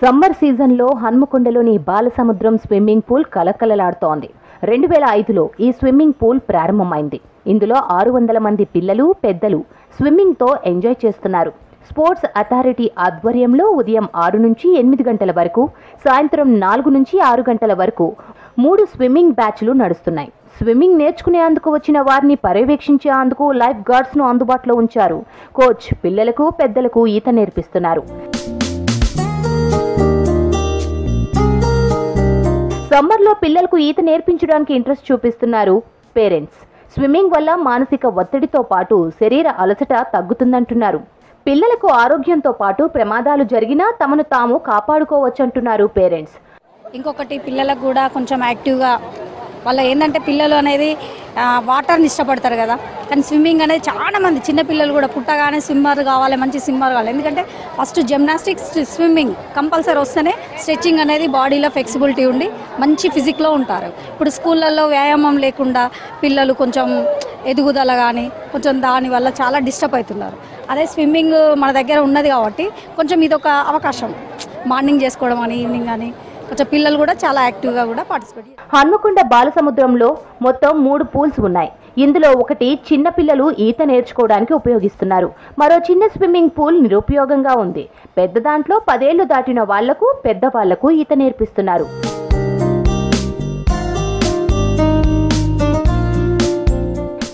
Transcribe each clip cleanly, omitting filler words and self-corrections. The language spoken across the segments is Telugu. సమ్మర్ సీజన్ లో హన్మకొండలోని బాలసముద్రం స్విమ్మింగ్ పూల్ కలకలలాడుతోంది. 2005లో ఈ స్విమ్మింగ్ పూల్ ప్రారంభమైంది. ఇందులో 600 మంది పిల్లలు పెద్దలు స్విమ్మింగ్ తో ఎంజాయ్ చేస్తున్నారు. స్పోర్ట్స్ అథారిటీ ఆధ్వర్యంలో ఉదయం 6 నుంచి 8 గంటల వరకు, సాయంత్రం 4 నుంచి 6 గంటల వరకు 3 స్విమ్మింగ్ బ్యాచ్లు నడుస్తున్నాయి. స్విమ్మింగ్ నేర్చుకునేందుకు వచ్చిన వారిని పర్యవేక్షించేందుకు లైఫ్ గార్డ్స్ ను అందుబాటులో ఉంచారు. కోచ్ పిల్లలకు పెద్దలకు ఈత నేర్పిస్తున్నారు. సమ్మర్లో పిల్లలకు ఈత నేర్పించడానికి ఇంట్రెస్ట్ చూపిస్తున్నారు పేరెంట్స్. స్విమ్మింగ్ వల్ల మానసిక ఒత్తిడితో పాటు శరీర అలసట తగ్గుతుందంటున్నారు. పిల్లలకు ఆరోగ్యంతో పాటు ప్రమాదాలు జరిగినా తమను తాము కాపాడుకోవచ్చంటున్నారు పేరెంట్స్. ఇంకొకటి పిల్లలకు కూడా కొంచెం యాక్టివ్గా వాళ్ళ ఏంటంటే పిల్లలు అనేది వాటర్ని ఇష్టపడతారు కదా, కానీ స్విమ్మింగ్ అనేది చాలామంది చిన్నపిల్లలు కూడా పుట్టగానే స్విమ్మర్ కావాలి, మంచి స్విమ్మర్ కావాలి. ఎందుకంటే ఫస్ట్ జిమ్నాస్టిక్స్ స్విమ్మింగ్ కంపల్సరీ వస్తేనే స్ట్రెచ్చింగ్ అనేది బాడీలో ఫ్లెక్సిబిలిటీ ఉండి మంచి ఫిజిక్లో ఉంటారు. ఇప్పుడు స్కూళ్ళల్లో వ్యాయామం లేకుండా పిల్లలు కొంచెం ఎదుగుదల కానీ కొంచెం దానివల్ల చాలా డిస్టర్బ్ అవుతున్నారు. అదే స్విమ్మింగ్ మన దగ్గర ఉన్నది కాబట్టి కొంచెం ఇదొక అవకాశం, మార్నింగ్ చేసుకోవడం కానీ ఈవినింగ్ కానీ కొంచెం పిల్లలు కూడా చాలా యాక్టివ్గా కూడా పార్టిసిపేట్ చేస్తారు. హన్మకొండ బాలసముద్రంలో మొత్తం 3 పూల్స్ ఉన్నాయి. ఇందులో ఒకటి చిన్న పిల్లలు ఈత నేర్చుకోవడానికి ఉపయోగిస్తున్నారు. మరో చిన్న స్విమ్మింగ్ పూల్ నిరుపయోగంగా ఉంది. పెద్ద దాంట్లో 10 ఏళ్లు దాటిన వాళ్లకు పెద్దవాళ్లకు ఈత నేర్పిస్తున్నారు.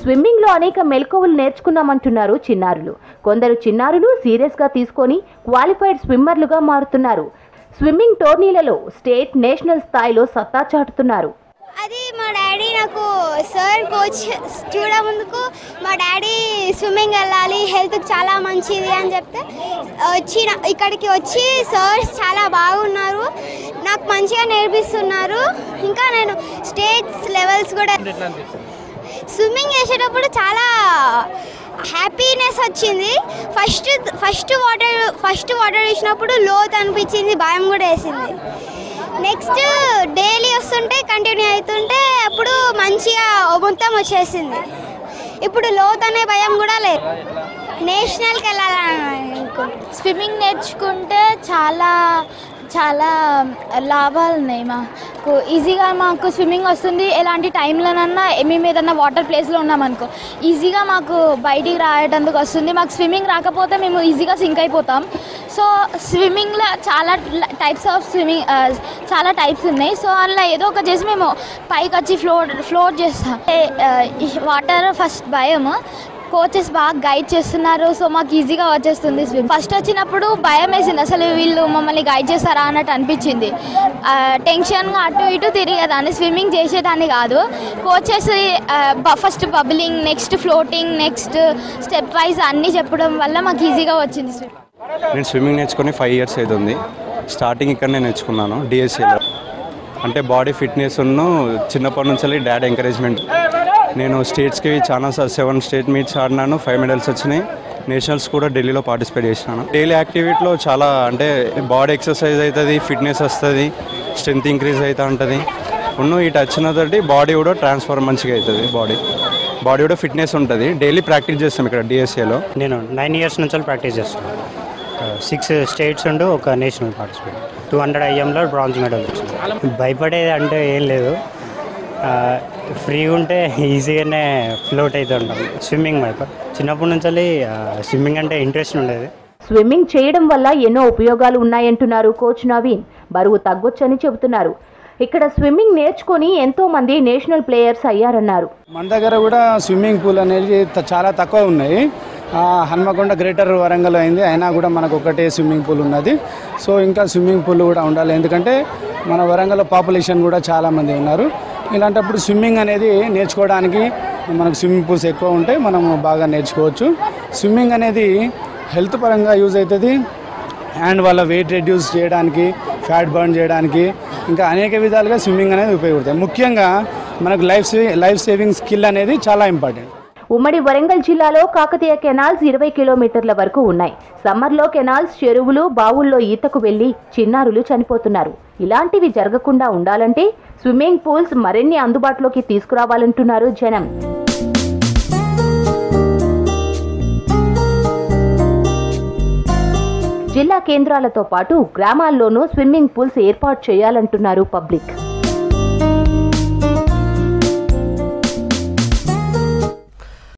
స్విమ్మింగ్ లో అనేక మెలకువలు నేర్చుకున్నామంటున్నారు చిన్నారులు. కొందరు చిన్నారులు సీరియస్ గా తీసుకొని క్వాలిఫైడ్ స్విమ్మర్లుగా మారుతున్నారు. స్విమ్మింగ్ టోర్నీలలో స్టేట్ నేషనల్ స్థాయిలో సత్తా చాటుతున్నారు. అది మా డాడీ నాకు సార్ కోచ్ చూడ ముందుకు మా డాడీ స్విమ్మింగ్ వెళ్ళాలి, హెల్త్కి చాలా మంచిది అని చెప్తే ఇక్కడికి వచ్చి సార్స్ చాలా బాగున్నారు, నాకు మంచిగా నేర్పిస్తున్నారు. ఇంకా నేను స్టేట్స్ లెవెల్స్ కూడా స్విమ్మింగ్ చేసేటప్పుడు చాలా హ్యాపీనెస్ వచ్చింది. ఫస్ట్ వాటర్ వేసినప్పుడు లోతు అనిపించింది, భయం కూడా వేసింది. నెక్స్ట్ డైలీ వస్తుంటే కంటిన్యూ అవుతుంటే అప్పుడు మంచిగా మొత్తం వచ్చేసింది. ఇప్పుడు లోత్ అనే భయం కూడా లేదు. నేషనల్కి వెళ్ళాలనుకో స్విమ్మింగ్ నేర్చుకుంటే చాలా చాలా లాభాలు ఉన్నాయి. మాకు ఈజీగా మాకు స్విమ్మింగ్ వస్తుంది. ఎలాంటి టైంలోనన్నా మేము ఏదన్నా వాటర్ ప్లేస్లో ఉన్నామనుకో ఈజీగా మాకు బయటికి రాయడానికి వస్తుంది. మాకు స్విమ్మింగ్ రాకపోతే మేము ఈజీగా సింక్ అయిపోతాం. సో స్విమ్మింగ్లో చాలా టైప్స్ ఉన్నాయి. సో అందులో ఏదో ఒక చేసి మేము పైకి వచ్చి ఫ్లోట్ చేస్తాం. వాటర్ ఫస్ట్ భయము, కోచెస్ బాగా గైడ్ చేస్తున్నారు. సో మాకు ఈజీగా వచ్చేస్తుంది. ఫస్ట్ వచ్చినప్పుడు భయం వేసింది, అసలు వీళ్ళు మమ్మల్ని గైడ్ చేస్తారా అన్నట్టు అనిపించింది. టెన్షన్గా అటు ఇటు తిరిగేదాన్ని, స్విమ్మింగ్ చేసేదాన్ని కాదు. Coaches first bubbling, next floating, next step wise అన్నీ చెప్పడం వల్ల మాకు ఈజీగా వచ్చింది. నేను స్విమ్మింగ్ నేర్చుకుని 5 ఇయర్స్ అవుతుంది. స్టార్టింగ్ ఇక్కడ నేను నేర్చుకున్నాను డిఎస్సీలో. అంటే బాడీ ఫిట్నెస్ను చిన్నప్పటి నుంచి డాడ్ ఎంకరేజ్మెంట్. నేను స్టేట్స్కి చాలా 7 స్టేట్ మీట్స్ ఆడినాను, 5 మెడల్స్ వచ్చినాయి. నేషనల్స్ కూడా ఢిల్లీలో పార్టిసిపేట్ చేసినాను. డైలీ యాక్టివిటీలో చాలా అంటే బాడీ ఎక్సర్సైజ్ అవుతుంది, ఫిట్నెస్ వస్తుంది, స్ట్రెంత్ ఇంక్రీజ్ అవుతూ ఉంటుంది. ఉన్న ఇటు వచ్చినతోటి బాడీ కూడా ట్రాన్స్ఫర్ మంచిగా అవుతుంది. బాడీ కూడా ఫిట్నెస్ ఉంటుంది. డైలీ ప్రాక్టీస్ చేస్తాం ఇక్కడ డిఎస్ఏలో. నేను 9 ఇయర్స్ నుంచి ప్రాక్టీస్ చేస్తున్నాను. 6 స్టేట్స్ ఉండు, ఒక నేషనల్ పార్టిసిపేట్. 200 IMలో బ్రాంజ్ మెడల్ వచ్చింది. భయపడేది అంటే ఏం లేదు, ఫ్రీ ఉంటే ఈజీగానే ఫ్లోట్ అవుతూ ఉంటాం. స్విమ్మింగ్ మాకు చిన్నప్పటి నుంచి స్విమ్మింగ్ అంటే ఇంట్రెస్ట్ ఉండేది. స్విమ్మింగ్ చేయడం వల్ల ఎన్నో ఉపయోగాలు ఉన్నాయంటున్నారు కోచ్ నవీన్. బరువు తగ్గొచ్చని చెబుతున్నారు. ఇక్కడ స్విమ్మింగ్ నేర్చుకుని ఎంతో మంది నేషనల్ ప్లేయర్స్ అయ్యారన్నారు. మన దగ్గర కూడా స్విమ్మింగ్ పూల్ అనేది చాలా తక్కువ ఉన్నాయి. హన్మకొండ గ్రేటర్ వరంగల్ అయింది, అయినా కూడా మనకు ఒకటే స్విమ్మింగ్ పూల్ ఉన్నది. సో ఇంకా స్విమ్మింగ్ పూల్ కూడా ఉండాలి, ఎందుకంటే మన వరంగల్ పాపులేషన్ కూడా చాలామంది ఉన్నారు. ఇలాంటప్పుడు స్విమ్మింగ్ అనేది నేర్చుకోవడానికి మనకు స్విమ్మింగ్ పూల్స్ ఎక్కువ ఉంటే మనం బాగా నేర్చుకోవచ్చు. స్విమ్మింగ్ అనేది హెల్త్ పరంగా యూజ్ అవుతుంది, అండ్ వాళ్ళ వెయిట్ రెడ్యూస్ చేయడానికి, ఫ్యాట్ బర్న్ చేయడానికి, ఇంకా అనేక విధాలుగా స్విమ్మింగ్ అనేది ఉపయోగపడుతుంది. ముఖ్యంగా మనకు లైఫ్ సేవింగ్ స్కిల్ అనేది చాలా ఇంపార్టెంట్. ఉమ్మడి వరంగల్ జిల్లాలో కాకతీయ కెనాల్స్ 20 కిలోమీటర్ల వరకు ఉన్నాయి. సమ్మర్లో కెనాల్స్, చెరువులు, బావుల్లో ఈతకు వెళ్లి చిన్నారులు చనిపోతున్నారు. ఇలాంటివి జరగకుండా ఉండాలంటే స్విమ్మింగ్ పూల్స్ మరిన్ని అందుబాటులోకి తీసుకురావాలంటున్నారు జనం. జిల్లా కేంద్రాలతో పాటు గ్రామాల్లోనూ స్విమ్మింగ్ పూల్స్ ఏర్పాటు చేయాలంటున్నారు పబ్లిక్।